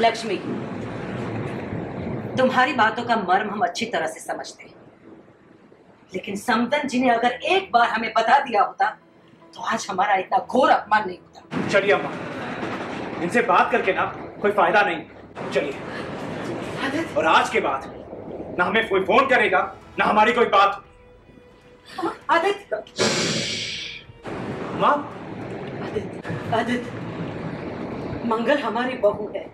लक्ष्मी, तुम्हारी बातों का मर्म हम अच्छी तरह से समझते हैं, लेकिन समदन जी ने अगर एक बार हमें बता दिया होता तो आज हमारा इतना घोर अपमान नहीं होता। चलिए अम्मा, इनसे बात करके ना कोई फायदा नहीं। चलिए, और आज के बाद ना हमें कोई फोन करेगा ना हमारी कोई बात। आदित्य, माँ, आदित्य, आदित्य, मंगल हमारी बहू है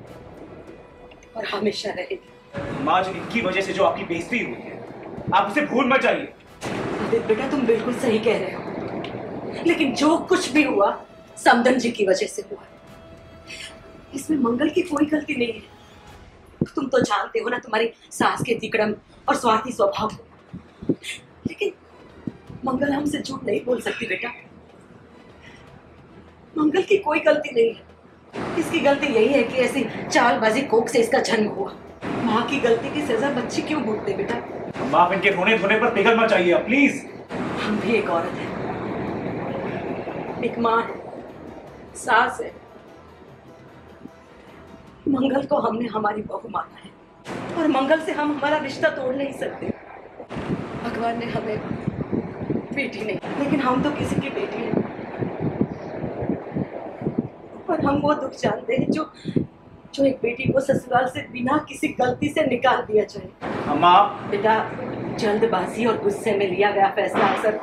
और हमेशा रहेगी। माँ, जो इनकी वजह से जो आपकी बेइज्जती हुई है, आप उसे भूल मत जाइए। आदित्य बेटा, तुम बिल्कुल सही कह रहे हो, लेकिन जो कुछ भी हुआ समदन जी की वजह से हुआ, इसमें मंगल की कोई गलती नहीं है। तुम तो जानते हो ना तुम्हारी सास के तिकड़म और स्वार्थी स्वभाव को, लेकिन मंगल हमसे झूठ नहीं बोल सकती बेटा। मंगल की कोई गलती नहीं है, इसकी गलती यही है कि ऐसी चालबाजी कोख से इसका जन्म हुआ। माँ की गलती की सजा बच्चे क्यों भुगते बेटा? माँ, इनके रोने धोने पर पिघल मत जाइए प्लीज। हम भी एक औरत है, एक माँ है, सास है। मंगल को हमने हमारी बहू माना है और मंगल से हम हमारा रिश्ता तोड़ नहीं सकते। भगवान ने हमें बेटी नहीं, लेकिन हम तो किसी की बेटी हैं, और हम वो दुख जानते हैं जो एक बेटी को ससुराल से बिना किसी गलती से निकाल दिया जाए। अम्मा बेटा, जल्दबाजी और गुस्से में लिया गया फैसला अक्सर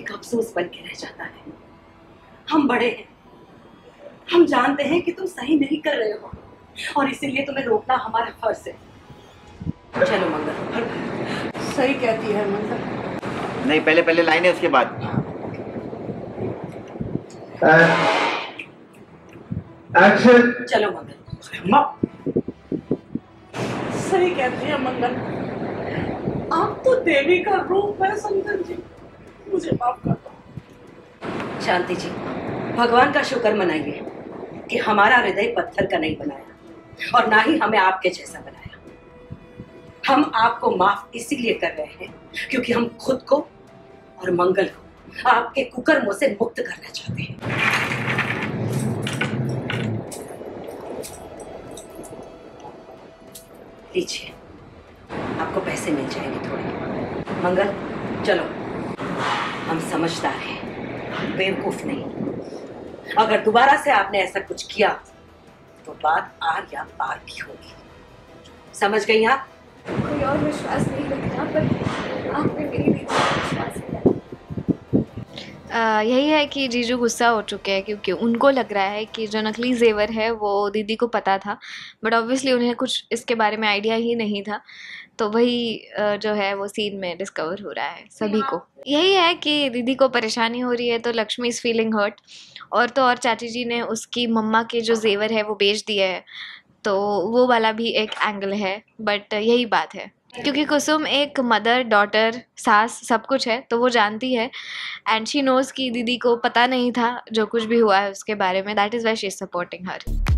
एक अफसोस बन के रह जाता है। हम बड़े हैं, हम जानते हैं कि तुम सही नहीं कर रहे हो और इसीलिए तुम्हें रोकना हमारा फर्ज है। चलो मंगल, सही कहती है मंगल। नहीं, पहले पहले लाइन है, उसके बाद। एक्शन। चलो मंगल, सही कहती है मंगल, आप तो देवी का रूप है। समदन जी, मुझे माफ कर दो। शांति जी, भगवान का शुक्र मनाइए कि हमारा हृदय पत्थर का नहीं बनाया और ना ही हमें आपके जैसा बनाया। हम आपको माफ इसीलिए कर रहे हैं क्योंकि हम खुद को और मंगल को आपके कुकर्मों से मुक्त करना चाहते हैं। लीजिए, आपको पैसे मिल जाएंगे थोड़े। मंगल, चलो, हम समझदार हैं, बेवकूफ नहीं। अगर दोबारा से आपने ऐसा कुछ किया तो बात आर या पार की होगी। समझ गई आप? कोई और विश्वास नहीं रखना, पर आप पे मेरी विश्वास है। यही है कि जीजू गुस्सा हो चुके हैं क्योंकि उनको लग रहा है कि जो नकली जेवर है वो दीदी को पता था, बट ऑब्वियसली उन्हें कुछ इसके बारे में आइडिया ही नहीं था। तो वही जो है वो सीन में डिस्कवर हो रहा है सभी को। यही है कि दीदी को परेशानी हो रही है तो लक्ष्मी इज़ फीलिंग हर्ट, और तो और चाची जी ने उसकी मम्मा के जो जेवर है वो बेच दिया है, तो वो वाला भी एक एंगल है। बट यही बात है क्योंकि कुसुम एक मदर, डॉटर, सास सब कुछ है, तो वो जानती है एंड शी नोज़ कि दीदी को पता नहीं था जो कुछ भी हुआ है उसके बारे में। That is why she is supporting her.